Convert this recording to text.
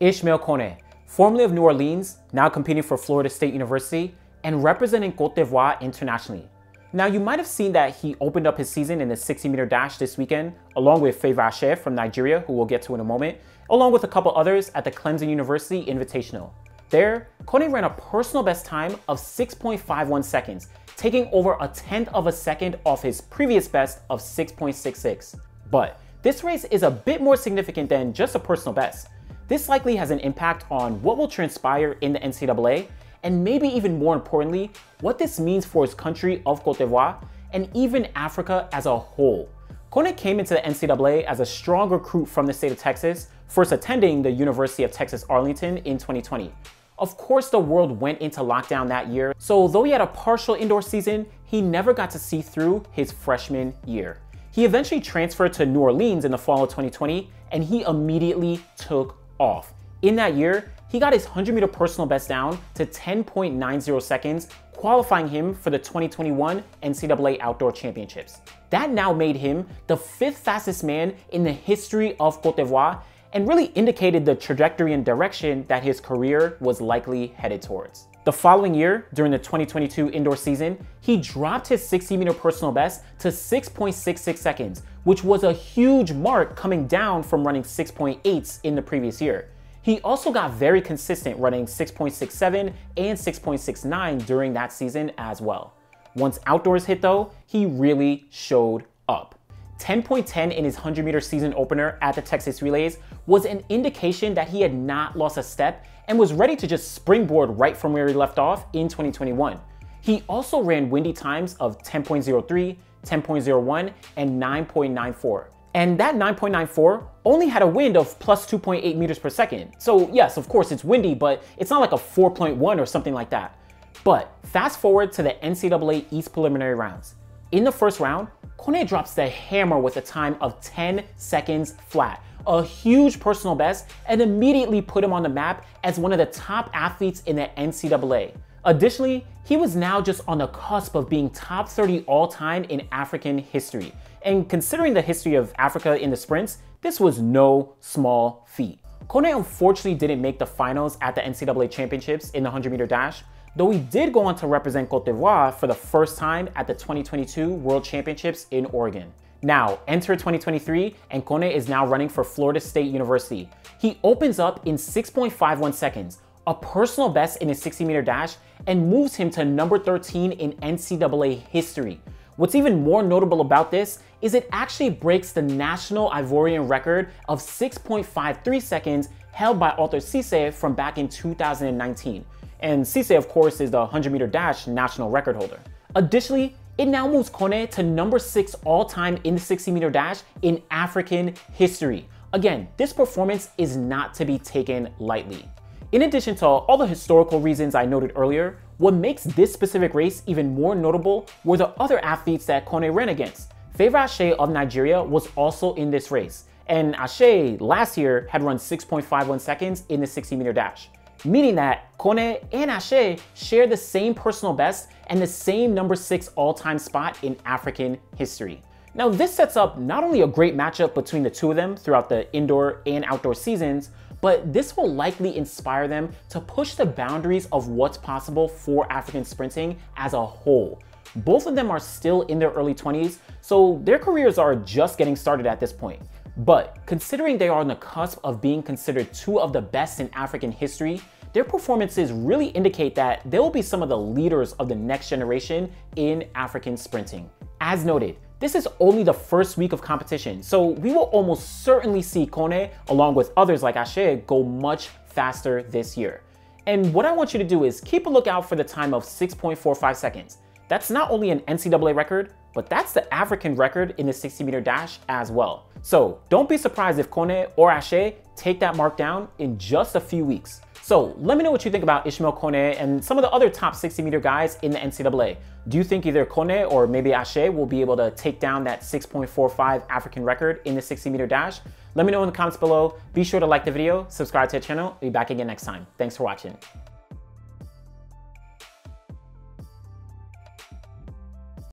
Ismael Kone, formerly of New Orleans, now competing for Florida State University and representing Cote d'Ivoire internationally. Now, you might have seen that he opened up his season in the 60-meter dash this weekend, along with Favour Ashe from Nigeria, who we'll get to in a moment, along with a couple others at the Clemson University Invitational. There, Kone ran a personal best time of 6.51 seconds, taking over a tenth of a second off his previous best of 6.66. But this race is a bit more significant than just a personal best. This likely has an impact on what will transpire in the NCAA, and maybe even more importantly, what this means for his country of Cote d'Ivoire and even Africa as a whole. Kone came into the NCAA as a strong recruit from the state of Texas, first attending the University of Texas Arlington in 2020. Of course, the world went into lockdown that year, so though he had a partial indoor season, he never got to see through his freshman year. He eventually transferred to New Orleans in the fall of 2020, and he immediately took off. In that year, he got his 100-meter personal best down to 10.90 seconds, qualifying him for the 2021 NCAA Outdoor Championships. That now made him the 5th fastest man in the history of Cote d'Ivoire and really indicated the trajectory and direction that his career was likely headed towards. The following year, during the 2022 indoor season, he dropped his 60-meter personal best to 6.66 seconds, which was a huge mark coming down from running 6.8s in the previous year. He also got very consistent, running 6.67 and 6.69 during that season as well. Once outdoors hit though, he really showed up. 10.10 in his 100-meter season opener at the Texas Relays was an indication that he had not lost a step and was ready to just springboard right from where he left off in 2021. He also ran windy times of 10.03, 10.01, and 9.94. And that 9.94 only had a wind of plus 2.8 meters per second. So yes, of course it's windy, but it's not like a 4.1 or something like that. But fast forward to the NCAA East preliminary rounds. In the first round, Kone drops the hammer with a time of 10 seconds flat, a huge personal best, and immediately put him on the map as one of the top athletes in the NCAA. Additionally, he was now just on the cusp of being top 30 all-time in African history. And considering the history of Africa in the sprints, this was no small feat. Kone unfortunately didn't make the finals at the NCAA Championships in the 100-meter dash, though he did go on to represent Cote d'Ivoire for the first time at the 2022 World Championships in Oregon. Now, enter 2023, and Kone is now running for Florida State University. He opens up in 6.51 seconds, a personal best in his 60-meter dash, and moves him to number 13 in NCAA history. What's even more notable about this is it actually breaks the national Ivorian record of 6.53 seconds held by Arthur Cisse from back in 2019. And Cisse, of course, is the 100-meter dash national record holder. Additionally, it now moves Kone to number 6 all-time in the 60-meter dash in African history. Again, this performance is not to be taken lightly. In addition to all the historical reasons I noted earlier, what makes this specific race even more notable were the other athletes that Kone ran against. Favour Ashe of Nigeria was also in this race, and Ashe last year had run 6.51 seconds in the 60-meter dash, meaning that Kone and Ashe share the same personal best and the same number 6 all-time spot in African history. Now, this sets up not only a great matchup between the two of them throughout the indoor and outdoor seasons, but this will likely inspire them to push the boundaries of what's possible for African sprinting as a whole. Both of them are still in their early 20s, so their careers are just getting started at this point. But considering they are on the cusp of being considered two of the best in African history, their performances really indicate that they will be some of the leaders of the next generation in African sprinting. As noted, this is only the first week of competition, so we will almost certainly see Kone, along with others like Ashe, go much faster this year. And what I want you to do is keep a lookout for the time of 6.45 seconds. That's not only an NCAA record, but that's the African record in the 60-meter dash as well. So don't be surprised if Kone or Ashe take that mark down in just a few weeks. So let me know what you think about Ismael Kone and some of the other top 60-meter guys in the NCAA. Do you think either Kone or maybe Ashe will be able to take down that 6.45 African record in the 60-meter dash? Let me know in the comments below. Be sure to like the video, subscribe to the channel. I'll be back again next time. Thanks for watching.